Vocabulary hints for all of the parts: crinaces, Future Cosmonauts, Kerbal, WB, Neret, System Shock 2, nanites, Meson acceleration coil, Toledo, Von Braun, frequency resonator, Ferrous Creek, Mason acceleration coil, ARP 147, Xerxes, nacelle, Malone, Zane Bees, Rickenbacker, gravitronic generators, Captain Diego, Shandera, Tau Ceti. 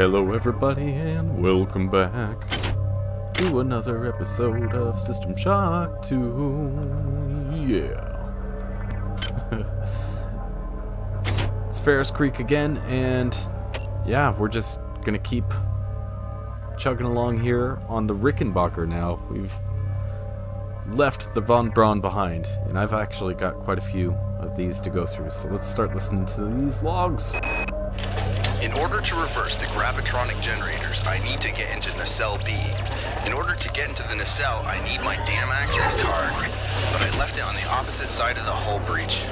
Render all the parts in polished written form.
Hello everybody and welcome back to another episode of System Shock 2, yeah. It's Ferrous Creek again, and yeah, we're just gonna keep chugging along here on the Rickenbacker now. We've left the Von Braun behind, and I've actually got quite a few of these to go through, so let's start listening to these logs. In order to reverse the gravitronic generators, I need to get into nacelle B. In order to get into the nacelle, I need my damn access card, but I left it on the opposite side of the hull breach.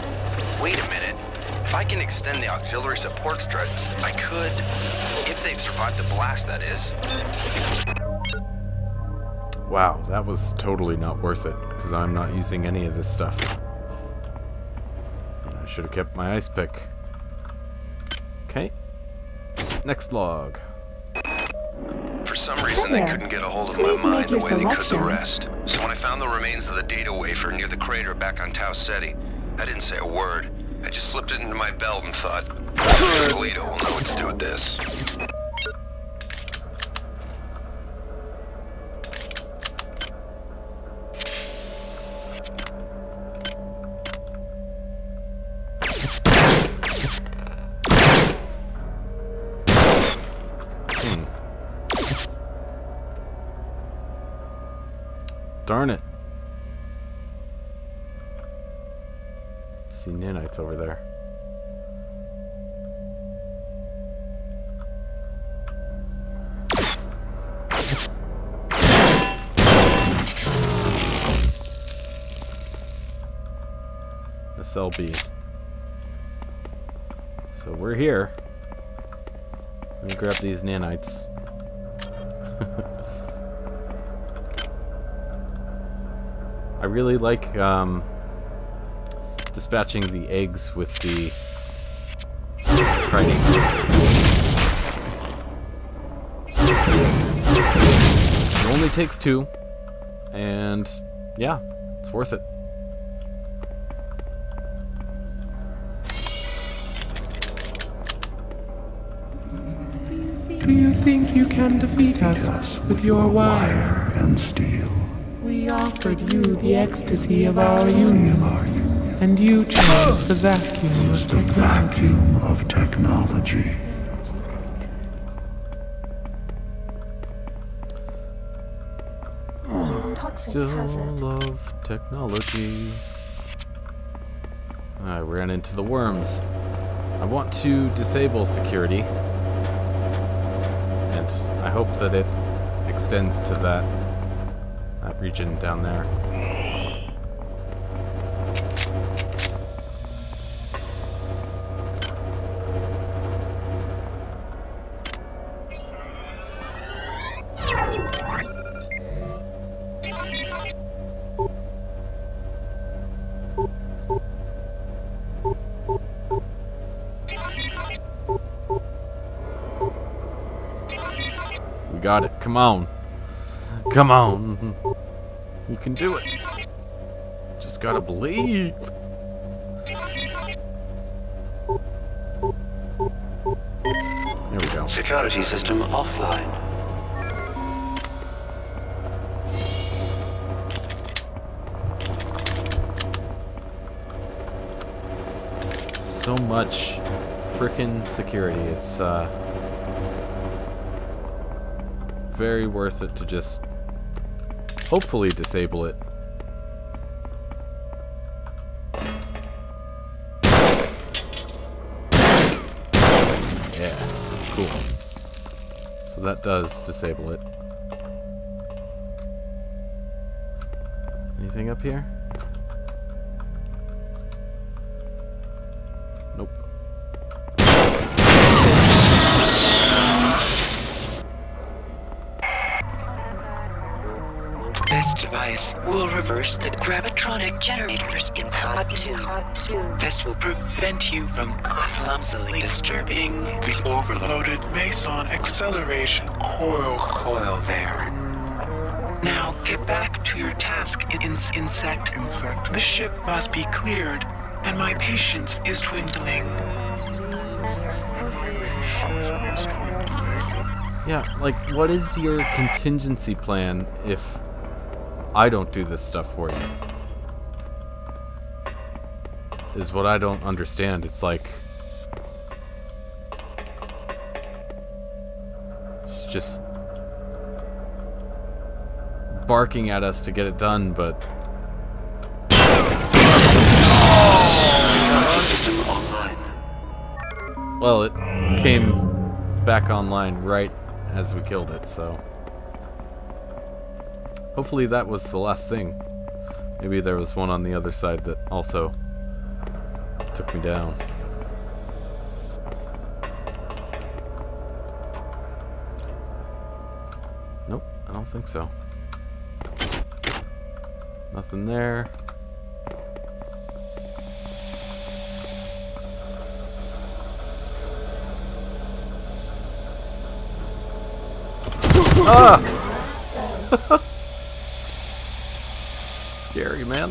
Wait a minute. If I can extend the auxiliary support struts, I could... if they've survived the blast, that is. Wow, that was totally not worth it, because I'm not using any of this stuff. I should have kept my ice pick. Okay. Next log. For some reason they couldn't get a hold of my mind the way they could the rest. So when I found the remains of the data wafer near the crater back on Tau Ceti, I didn't say a word. I just slipped it into my belt and thought, Toledo will know what to do with this. Darn it. See nanites over there. Nacelle B. So we're here. Let me grab these nanites. I really like dispatching the eggs with the crinaces. It only takes 2, and yeah, it's worth it. Do you think you can defeat us with your wire and steel? We offered you the ecstasy of our union, and you chose the vacuum of technology. Still love technology. I ran into the worms. I want to disable security, and I hope that it extends to that region down there. We got it. Come on. Come on. You can do it. Just gotta believe. There we go. Security system offline. So much frickin' security. It's very worth it to just hopefully disable it. Yeah, cool. So that does disable it. Anything up here? Nope. This device will reverse the gravitronic generators in Hot 2. This will prevent you from clumsily disturbing the overloaded Mason acceleration coil there. Now get back to your task, insect. The ship must be cleared, and my patience is dwindling. Yeah, like, what is your contingency plan if I don't do this stuff for you? Is what I don't understand. It's like... she's just... barking at us to get it done, but... well, it came back online right as we killed it, so... hopefully that was the last thing. Maybe there was one on the other side that also took me down. Nope, I don't think so. Nothing there. Ah! Scary, man.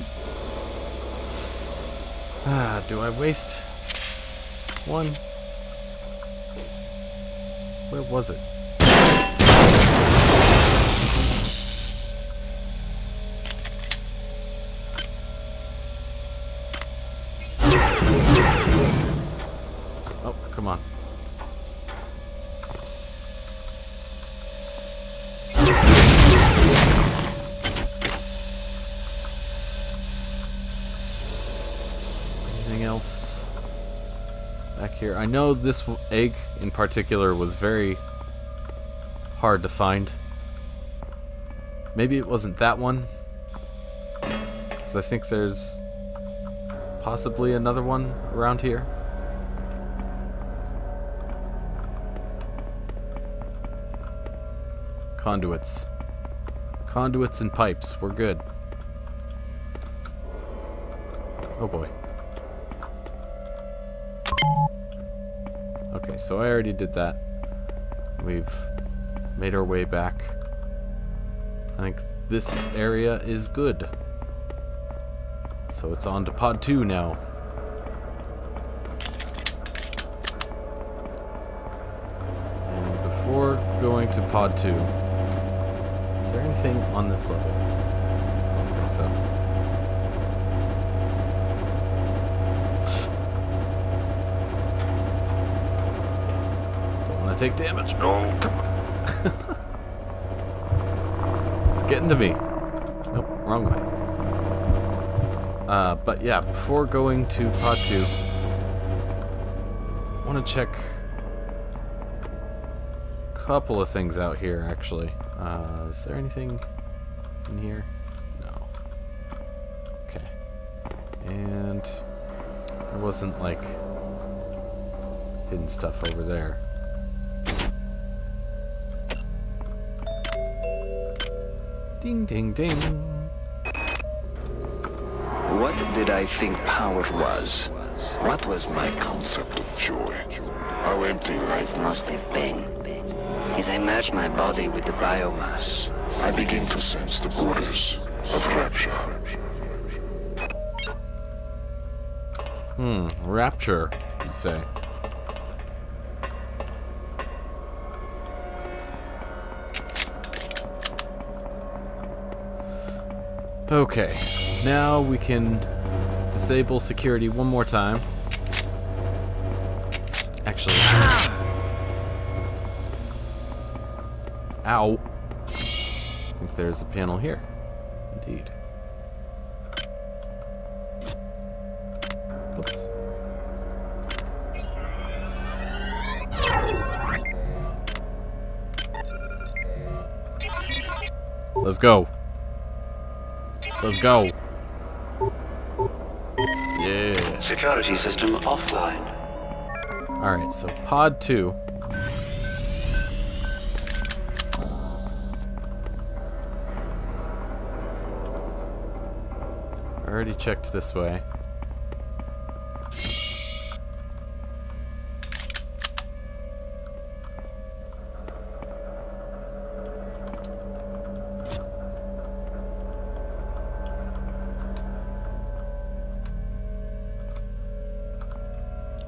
Ah, do I waste one? Where was it? Oh, come on. Here, I know this egg in particular was very hard to find. Maybe it wasn't that one, because I think there's possibly another one around here. Conduits. Conduits and pipes, we're good. Oh boy. Okay, so I already did that. We've made our way back. I think this area is good. So it's on to pod 2 now. And before going to pod 2, is there anything on this level? I don't think so. Take damage. No, come on. It's getting to me. Nope, wrong way. But yeah, before going to pod 2, I want to check a couple of things out here, actually. Is there anything in here? No. Okay. And there wasn't, like, hidden stuff over there. Ding, ding, ding. What did I think power was? What was my concept of joy? How empty life must have been. As I merge my body with the biomass, I begin to sense the borders of rapture. Hmm, rapture, you say. Okay, now we can disable security one more time. Actually... ow! I think there's a panel here. Indeed. Whoops. Let's go. Let's go. Yeah. Security system offline. Alright, so pod 2. Already checked this way.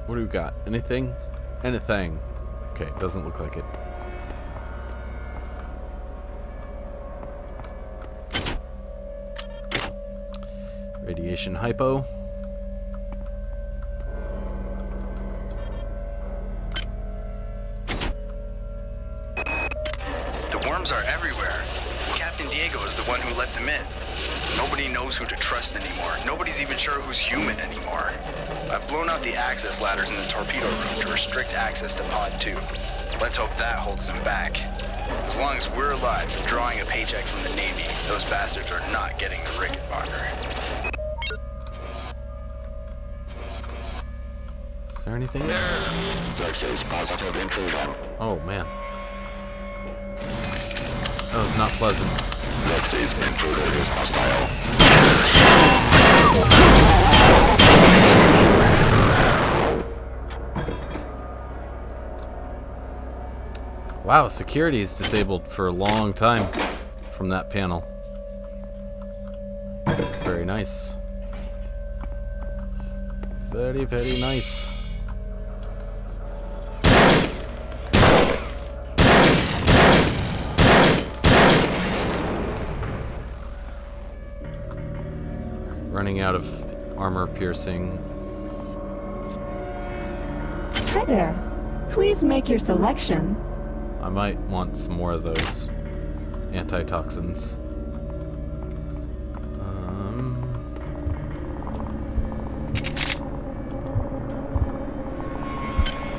What do we got? Anything? Anything. Okay, doesn't look like it. Radiation hypo. The worms are everywhere. Captain Diego is the one who let them in. Nobody knows who to trust anymore. Nobody's even sure who's human anymore. I've blown out the access ladders in the torpedo room to restrict access to Pod 2. Let's hope that holds them back. As long as we're alive and drawing a paycheck from the Navy, those bastards are not getting the Rickenbacker. Is there anything there? Xerxes, positive intrusion. Oh, man. That was not pleasant. Xerxes, intruder is hostile. Wow, security is disabled for a long time from that panel. That's very nice. Very, very nice. Running out of armor piercing. Hi there. Please make your selection. I might want some more of those antitoxins.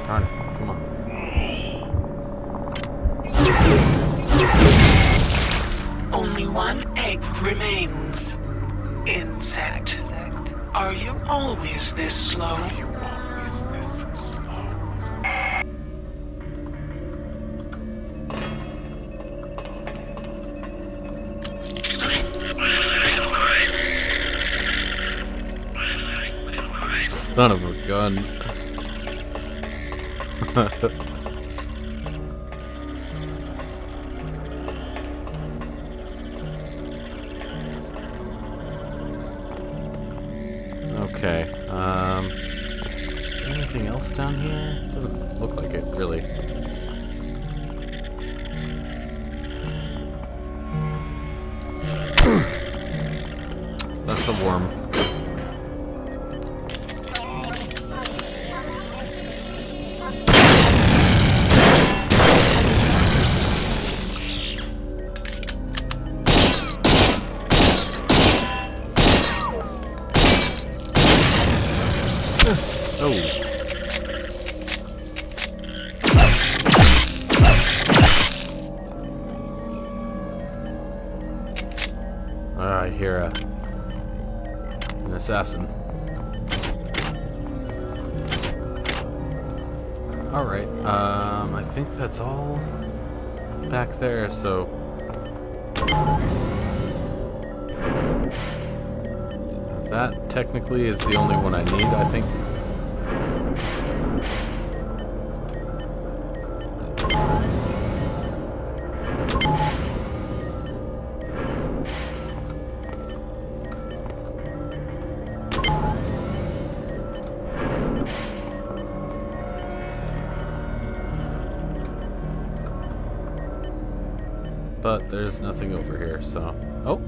Darn it, come on. Only one egg remains. Insect, are you always this slow? Son of a gun. Okay, is there anything else down here? Doesn't look like it, really. That's a worm. I hear an assassin. Alright, I think that's all back there, so... that technically is the only one I need, I think. But there's nothing over here, so... oh!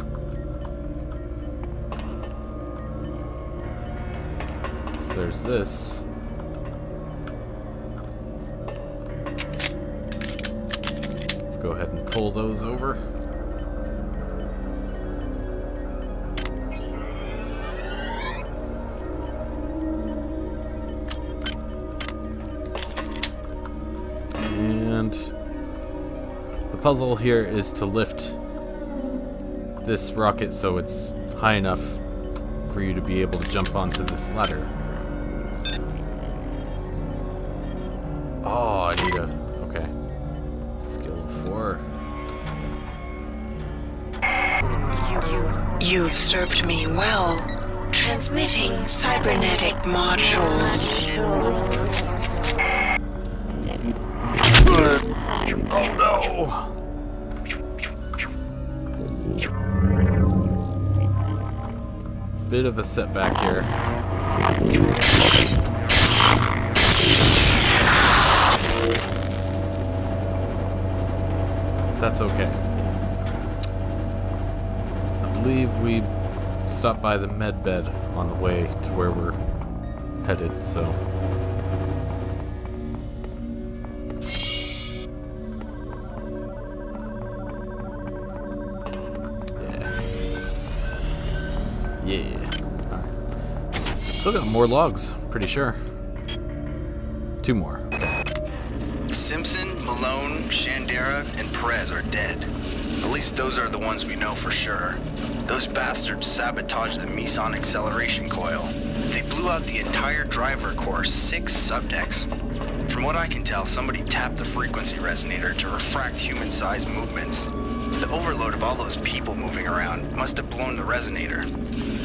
So there's this. Let's go ahead and pull those over. And... the puzzle here is to lift this rocket so it's high enough for you to be able to jump onto this ladder. Oh, I need a... okay. Skill 4. You've served me well. Transmitting cybernetic modules. Oh no! Bit of a setback here. That's okay. I believe we stop by the med bed on the way to where we're headed, so... Yeah. Alright. Still got more logs, pretty sure. 2 more. Okay. Simpson, Malone, Shandera, and Perez are dead. At least those are the ones we know for sure. Those bastards sabotaged the Meson acceleration coil. They blew out the entire driver core, 6 subdecks. From what I can tell, somebody tapped the frequency resonator to refract human-sized movements. The overload of all those people moving around must have blown the resonator.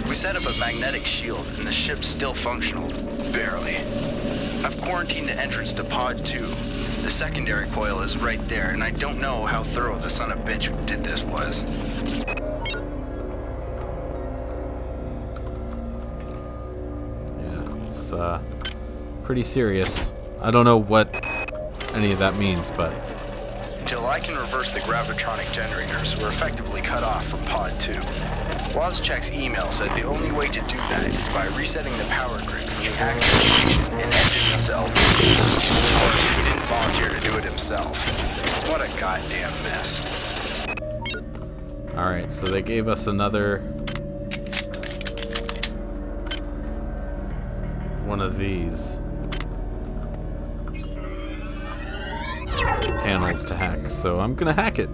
We set up a magnetic shield and the ship's still functional. Barely. I've quarantined the entrance to Pod 2. The secondary coil is right there, and I don't know how thorough the son of a bitch who did this was. Yeah, it's pretty serious. I don't know what any of that means, but... Until I can reverse the gravitronic generators, we're effectively cut off from Pod 2. Wozchek's email said the only way to do that is by resetting the power grid from the access station and engine cell. He didn't volunteer to do it himself. What a goddamn mess. Alright, so they gave us another... one of these panels to hack, so I'm gonna hack it,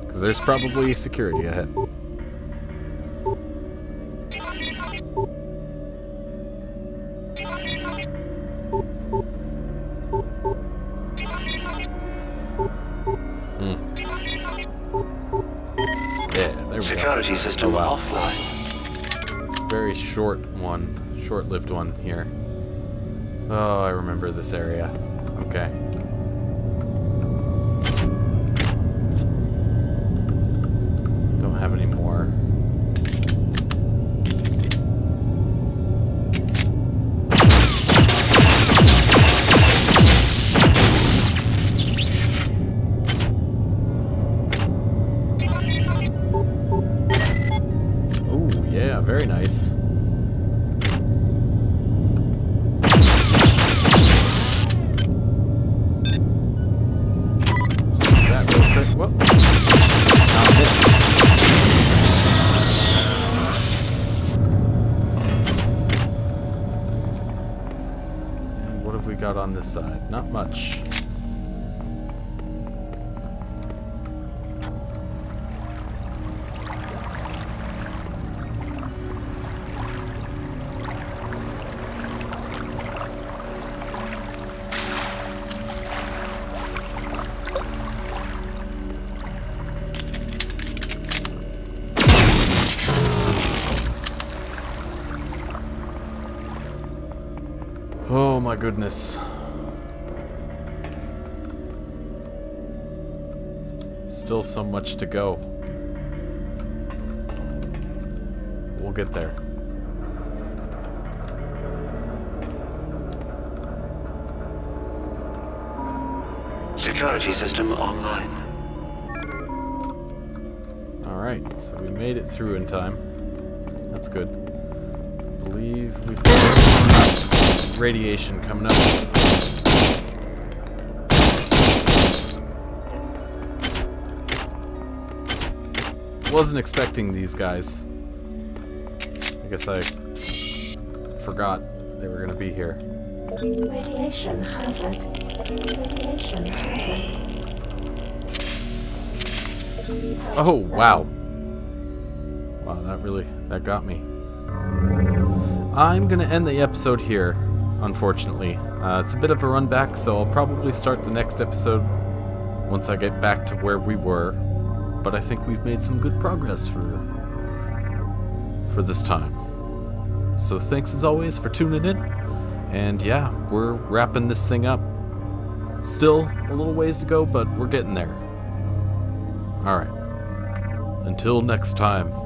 because there's probably security ahead. Yeah, there we Security go. System oh, wow. offline. Very short one, short-lived one here. Oh, I remember this area. Okay. Have any more. Oh, yeah, very nice. That real quick. Whoa. Out on this side. Not much. Oh my goodness. Still so much to go. We'll get there. Security system online. Alright, so we made it through in time. That's good. I believe we've got radiation coming up. Wasn't expecting these guys. I guess I forgot they were gonna be here. Radiation hazard. Radiation hazard. Oh wow! Wow, that got me. I'm gonna end the episode here. Unfortunately. It's a bit of a run back, so I'll probably start the next episode once I get back to where we were, but I think we've made some good progress for this time. So thanks as always for tuning in, and yeah, we're wrapping this thing up. Still a little ways to go, but we're getting there. Alright. Until next time.